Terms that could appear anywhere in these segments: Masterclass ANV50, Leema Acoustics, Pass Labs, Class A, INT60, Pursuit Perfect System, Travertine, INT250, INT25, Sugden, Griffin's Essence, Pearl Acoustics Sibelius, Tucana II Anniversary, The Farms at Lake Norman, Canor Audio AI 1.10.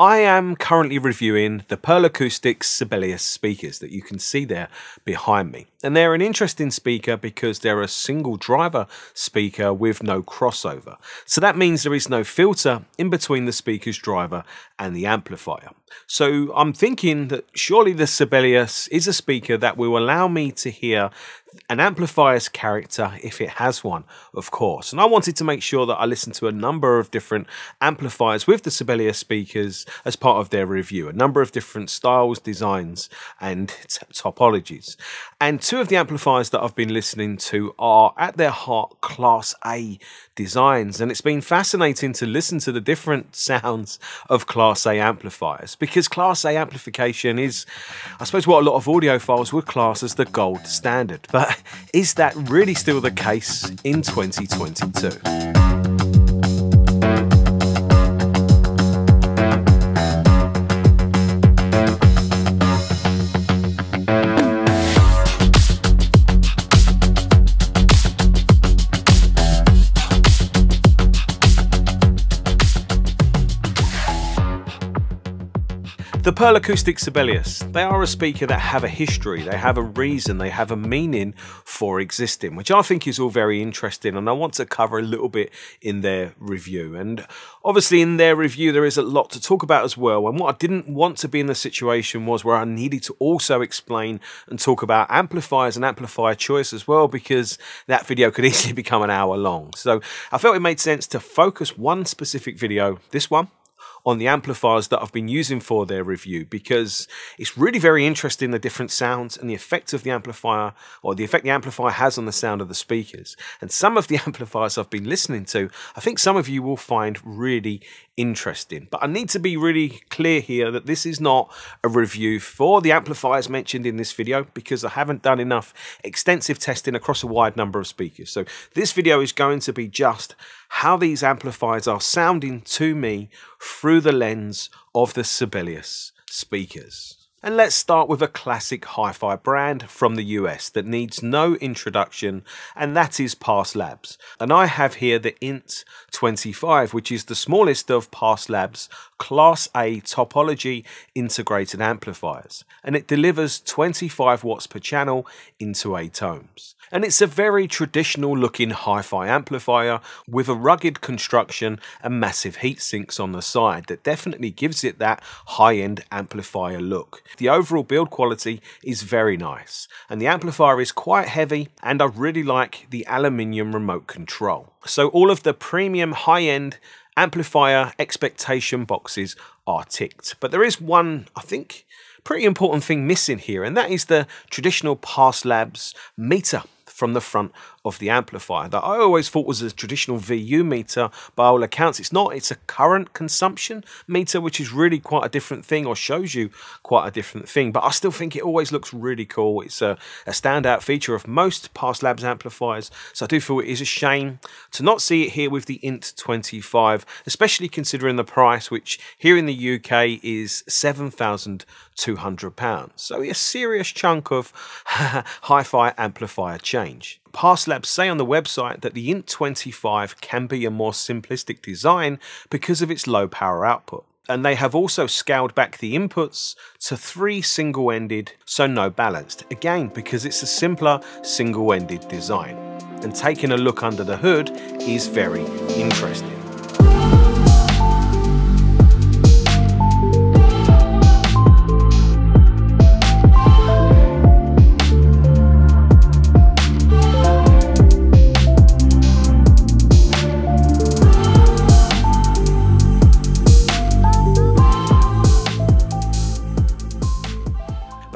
I am currently reviewing the Pearl Acoustics Sibelius speakers that you can see there behind me. And they're an interesting speaker because they're a single driver speaker with no crossover. So that means there is no filter in between the speaker's driver and the amplifier. So I'm thinking that surely the Sibelius is a speaker that will allow me to hear an amplifier's character, if it has one, of course. And I wanted to make sure that I listened to a number of different amplifiers with the Sibelius speakers as part of their review, a number of different styles, designs, and topologies. And two of the amplifiers that I've been listening to are, at their heart, Class A designs. And it's been fascinating to listen to the different sounds of Class A amplifiers, because Class A amplification is, I suppose, what a lot of audiophiles would class as the gold standard. But is that really still the case in 2022? The Pearl Acoustics Sibelius, they are a speaker that have a history, they have a reason, they have a meaning for existing, which I think is all very interesting, and I want to cover a little bit in their review. And obviously in their review there is a lot to talk about as well, and what I didn't want to be in the situation was where I needed to also explain and talk about amplifiers and amplifier choice as well, because that video could easily become an hour long. So I felt it made sense to focus one specific video, this one, on the amplifiers that I've been using for their review, because it's really very interesting, the different sounds and the effect of the amplifier, or the effect the amplifier has on the sound of the speakers. And some of the amplifiers I've been listening to, I think some of you will find really interesting. But I need to be really clear here that this is not a review for the amplifiers mentioned in this video, because I haven't done enough extensive testing across a wide number of speakers. So this video is going to be just how these amplifiers are sounding to me through the lens of the Sibelius speakers. And let's start with a classic hi-fi brand from the US that needs no introduction, and that is Pass Labs. And I have here the INT25, which is the smallest of Pass Labs Class A topology integrated amplifiers, and it delivers 25 watts per channel into 8 ohms. And it's a very traditional looking hi-fi amplifier with a rugged construction and massive heat sinks on the side that definitely gives it that high-end amplifier look. The overall build quality is very nice, and the amplifier is quite heavy, and I really like the aluminium remote control. So all of the premium high-end amplifier expectation boxes are ticked. But there is one, I think, pretty important thing missing here, and that is the traditional Pass Labs meter from the front of the amplifier that I always thought was a traditional VU meter. By all accounts it's not, it's a current consumption meter, which is really quite a different thing, or shows you quite a different thing, but I still think it always looks really cool. It's a standout feature of most Pass Labs amplifiers, so I do feel it is a shame to not see it here with the INT25, especially considering the price, which here in the UK is £7,200, so a serious chunk of hi-fi amplifier change. Pass Labs say on the website that the INT25 can be a more simplistic design because of its low power output, and they have also scaled back the inputs to 3 single-ended, so no balanced, again because it's a simpler single-ended design. And taking a look under the hood is very interesting.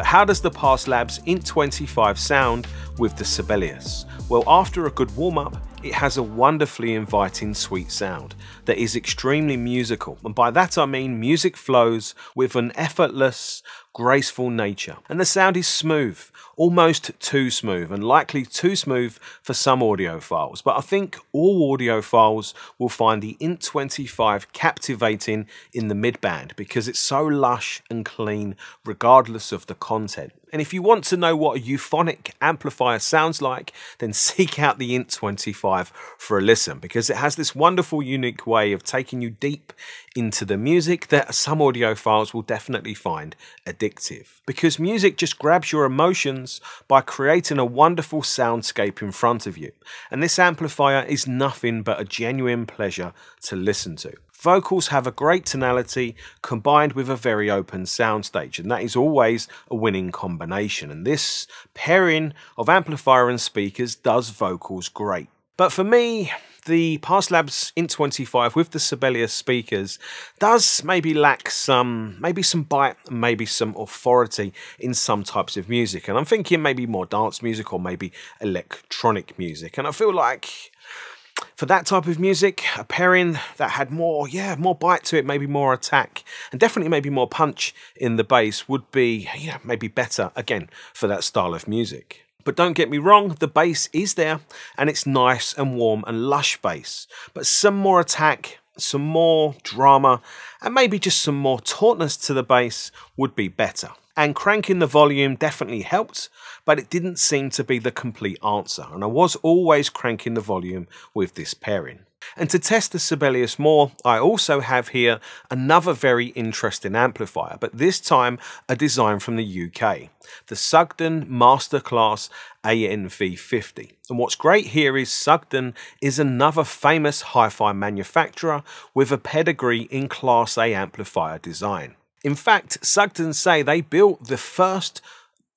How does the Pass Labs INT25 sound with the Sibelius? Well, after a good warm-up, it has a wonderfully inviting sweet sound that is extremely musical, and by that I mean music flows with an effortless, graceful nature, and the sound is smooth, almost too smooth, and likely too smooth for some audiophiles, but I think all audiophiles will find the INT25 captivating in the mid-band because it's so lush and clean regardless of the content. And if you want to know what a euphonic amplifier sounds like, then seek out the INT25 for a listen, because it has this wonderful, unique way of taking you deep into the music that some audiophiles will definitely find addictive. Because music just grabs your emotions by creating a wonderful soundscape in front of you. And this amplifier is nothing but a genuine pleasure to listen to. Vocals have a great tonality combined with a very open soundstage, and that is always a winning combination. And this pairing of amplifier and speakers does vocals great. But for me, the Pass Labs INT25 with the Sibelius speakers does maybe lack some bite, maybe some authority in some types of music. And I'm thinking maybe more dance music or maybe electronic music. And I feel like for that type of music, a pairing that had more bite to it, maybe more attack, and definitely maybe more punch in the bass would be, maybe better, again, for that style of music. But don't get me wrong, the bass is there, and it's nice and warm and lush bass. But some more attack, some more drama, and maybe just some more tautness to the bass would be better. And cranking the volume definitely helped, but it didn't seem to be the complete answer, and I was always cranking the volume with this pairing. And to test the Sibelius more, I also have here another very interesting amplifier, but this time a design from the UK, the Sugden Masterclass ANV50. And what's great here is Sugden is another famous hi-fi manufacturer with a pedigree in Class A amplifier design. In fact, Sugden say they built the first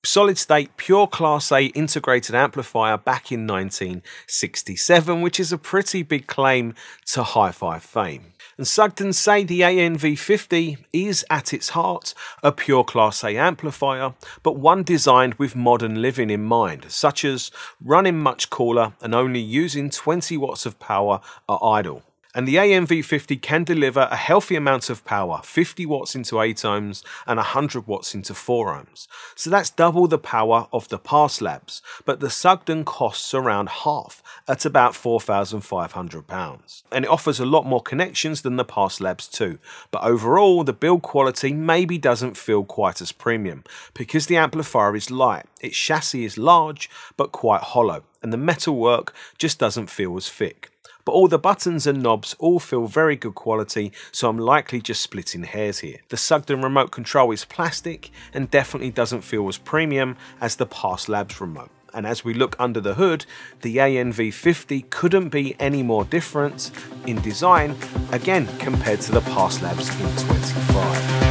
solid-state pure Class A integrated amplifier back in 1967, which is a pretty big claim to hi-fi fame. And Sugden say the ANV50 is, at its heart, a pure Class A amplifier, but one designed with modern living in mind, such as running much cooler and only using 20 watts of power at idle. And the ANV50 can deliver a healthy amount of power, 50 watts into 8 ohms and 100 watts into 4 ohms. So that's double the power of the Pass Labs, but the Sugden costs around half, at about £4,500. And it offers a lot more connections than the Pass Labs too, but overall the build quality maybe doesn't feel quite as premium, because the amplifier is light, its chassis is large but quite hollow, and the metalwork just doesn't feel as thick. But all the buttons and knobs all feel very good quality, so I'm likely just splitting hairs here. The Sugden remote control is plastic and definitely doesn't feel as premium as the Pass Labs remote. And as we look under the hood, the ANV50 couldn't be any more different in design, again, compared to the Pass Labs INT25.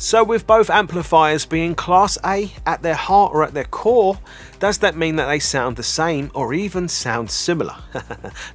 So with both amplifiers being Class A at their heart or at their core, does that mean that they sound the same or even sound similar?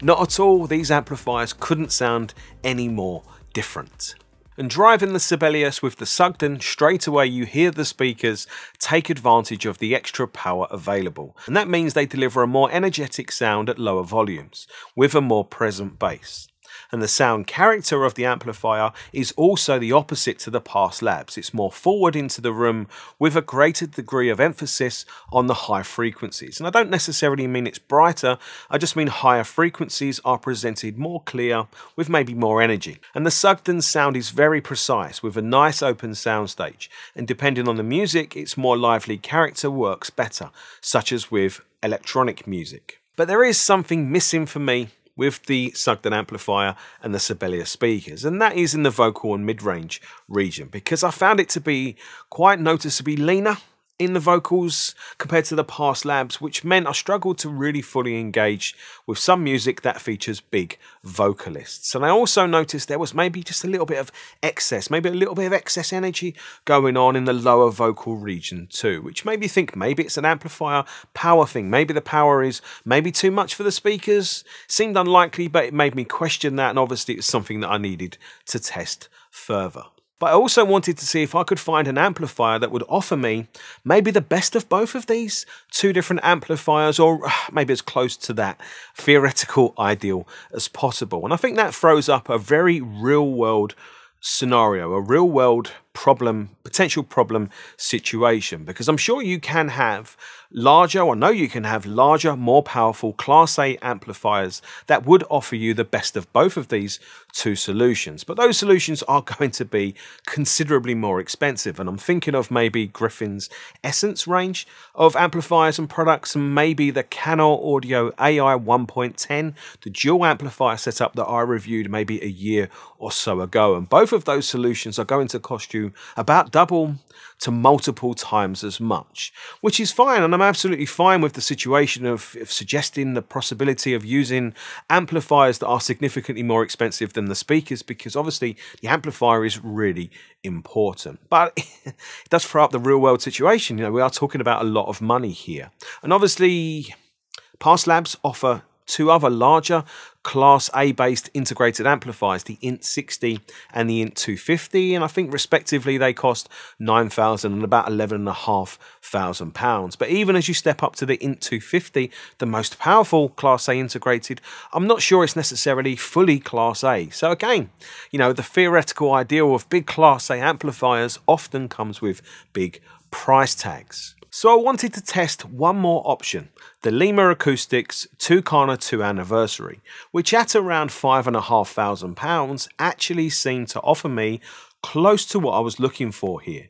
Not at all. These amplifiers couldn't sound any more different. And driving the Sibelius with the Sugden, straight away you hear the speakers take advantage of the extra power available. And that means they deliver a more energetic sound at lower volumes, with a more present bass. And the sound character of the amplifier is also the opposite to the Pass Labs. It's more forward into the room with a greater degree of emphasis on the high frequencies. And I don't necessarily mean it's brighter, I just mean higher frequencies are presented more clear with maybe more energy. And the Sugden sound is very precise with a nice open soundstage. And depending on the music, its more lively character works better, such as with electronic music. But there is something missing for me with the Sugden amplifier and the Sibelius speakers, and that is in the vocal and mid-range region, because I found it to be quite noticeably leaner in the vocals compared to the Pass Labs, which meant I struggled to really fully engage with some music that features big vocalists. And I also noticed there was maybe just a little bit of excess, maybe a little bit of excess energy going on in the lower vocal region too, which made me think maybe it's an amplifier power thing. Maybe the power is maybe too much for the speakers. Seemed unlikely, but it made me question that, and obviously it's something that I needed to test further. But I also wanted to see if I could find an amplifier that would offer me maybe the best of both of these two different amplifiers, or maybe as close to that theoretical ideal as possible. And I think that throws up a very real world scenario, a real world problem, potential problem situation, because I'm sure you can have larger, or know you can have larger, more powerful Class A amplifiers that would offer you the best of both of these two solutions. But those solutions are going to be considerably more expensive, and I'm thinking of maybe Griffin's Essence range of amplifiers and products, and maybe the Canor Audio AI 1.10, the dual amplifier setup that I reviewed maybe a year or so ago. And both of those solutions are going to cost you about double to multiple times as much, which is fine, and I'm absolutely fine with the situation of suggesting the possibility of using amplifiers that are significantly more expensive than the speakers, because obviously the amplifier is really important. But it does throw up the real world situation. You know, we are talking about a lot of money here, and obviously Pass Labs offer two other larger Class A based integrated amplifiers, the INT60 and the INT250, and I think respectively they cost £9,000 and about £11,500. But even as you step up to the INT250, the most powerful Class A integrated, I'm not sure it's necessarily fully Class A. So again, you know, the theoretical ideal of big Class A amplifiers often comes with big price tags. So I wanted to test one more option, the Leema Acoustics Tucana II Anniversary, which at around £5,500 actually seemed to offer me close to what I was looking for here.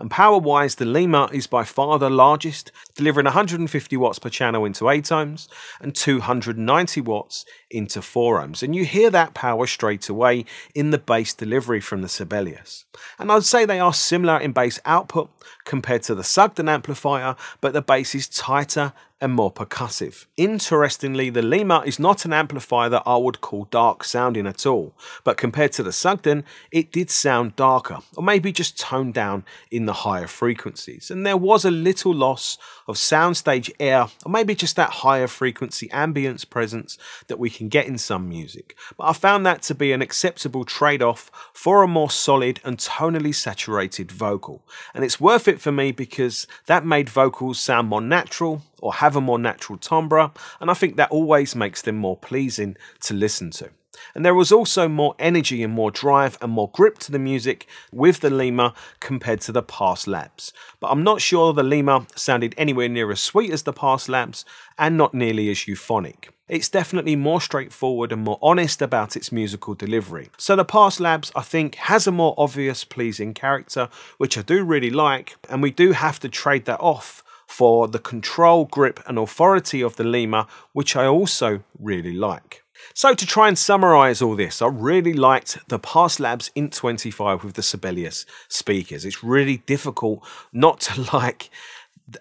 And power-wise, the Leema is by far the largest, delivering 150 watts per channel into 8 ohms and 290 watts into 4 ohms. And you hear that power straight away in the bass delivery from the Sibelius. And I'd say they are similar in bass output compared to the Sugden amplifier, but the bass is tighter and more percussive. Interestingly, the Leema is not an amplifier that I would call dark sounding at all, but compared to the Sugden, it did sound darker, or maybe just toned down in the higher frequencies. And there was a little loss of soundstage air, or maybe just that higher frequency ambience presence that we can get in some music. But I found that to be an acceptable trade-off for a more solid and tonally saturated vocal. And it's worth it for me because that made vocals sound more natural, or have a more natural timbre, and I think that always makes them more pleasing to listen to. And there was also more energy and more drive and more grip to the music with the Leema compared to the Pass Labs. But I'm not sure the Leema sounded anywhere near as sweet as the Pass Labs, and not nearly as euphonic. It's definitely more straightforward and more honest about its musical delivery. So the Pass Labs, I think, has a more obvious pleasing character, which I do really like, and we do have to trade that off for the control, grip and authority of the Leema, which I also really like. So to try and summarise all this, I really liked the Pass Labs INT25 with the Sibelius speakers. It's really difficult not to like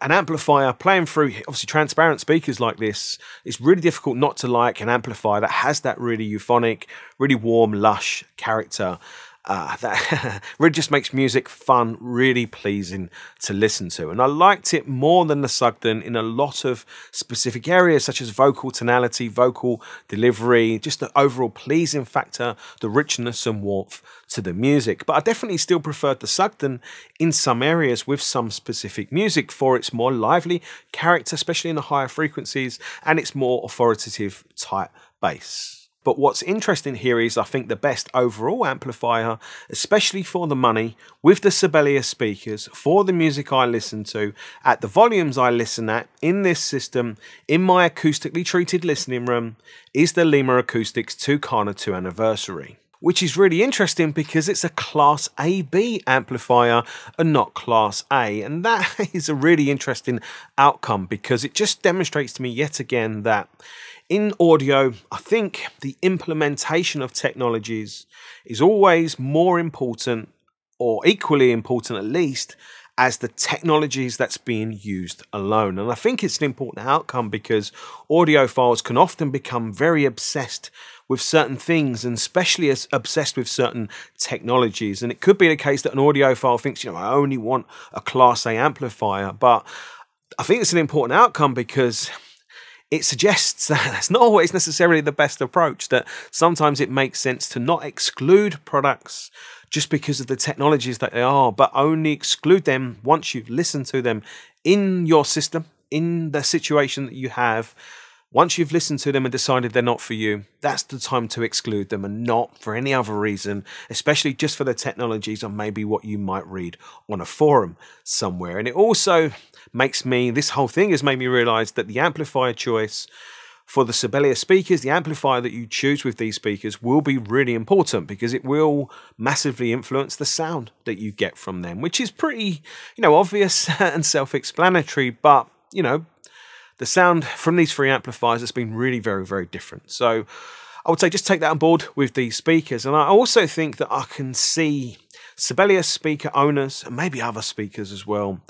an amplifier playing through obviously transparent speakers like this. It's really difficult not to like an amplifier that has that really euphonic, really warm, lush character. That really just makes music fun, really pleasing to listen to. And I liked it more than the Sugden in a lot of specific areas, such as vocal tonality, vocal delivery, just the overall pleasing factor, the richness and warmth to the music. But I definitely still preferred the Sugden in some areas with some specific music for its more lively character, especially in the higher frequencies, and its more authoritative tight bass. But what's interesting here is I think the best overall amplifier, especially for the money, with the Sibelius speakers, for the music I listen to, at the volumes I listen at, in this system, in my acoustically treated listening room, is the Leema Acoustics Tucana II Anniversary. Which is really interesting because it's a Class AB amplifier and not Class A. And that is a really interesting outcome because it just demonstrates to me yet again that in audio, I think the implementation of technologies is always more important, or equally important at least, as the technologies that's being used alone. And I think it's an important outcome because audiophiles can often become very obsessed with certain things, and especially as obsessed with certain technologies. And it could be the case that an audiophile thinks, you know, I only want a Class A amplifier. But I think it's an important outcome because it suggests that that's not always necessarily the best approach, that sometimes it makes sense to not exclude products just because of the technologies that they are, but only exclude them once you've listened to them in your system, in the situation that you have. Once you've listened to them and decided they're not for you, that's the time to exclude them and not for any other reason, especially just for the technologies or maybe what you might read on a forum somewhere. And it also makes me, this whole thing has made me realize that the amplifier choice for the Sibelius speakers, the amplifier that you choose with these speakers will be really important because it will massively influence the sound that you get from them, which is pretty, obvious and self-explanatory, but, the sound from these three amplifiers has been really very, very different. So I would say just take that on board with these speakers. And I also think that I can see Sibelius speaker owners and maybe other speakers as well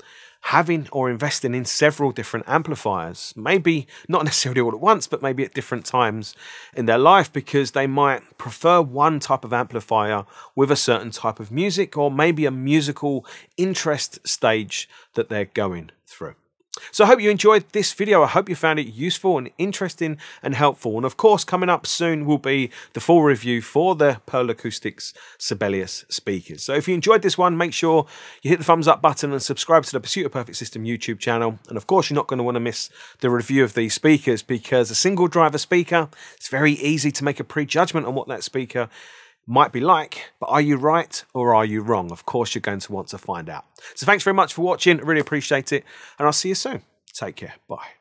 having or investing in several different amplifiers, maybe not necessarily all at once, but maybe at different times in their life, because they might prefer one type of amplifier with a certain type of music or maybe a musical interest stage that they're going through. So I hope you enjoyed this video. I hope you found it useful and interesting and helpful. And of course, coming up soon will be the full review for the Pearl Acoustics Sibelius speakers. So if you enjoyed this one, make sure you hit the thumbs up button and subscribe to the Pursuit of Perfect System YouTube channel. And of course, you're not going to want to miss the review of these speakers, because a single driver speaker, it's very easy to make a prejudgment on what that speaker is might be like, but are you right or are you wrong? Of course, you're going to want to find out. So thanks very much for watching. I really appreciate it. And I'll see you soon. Take care. Bye.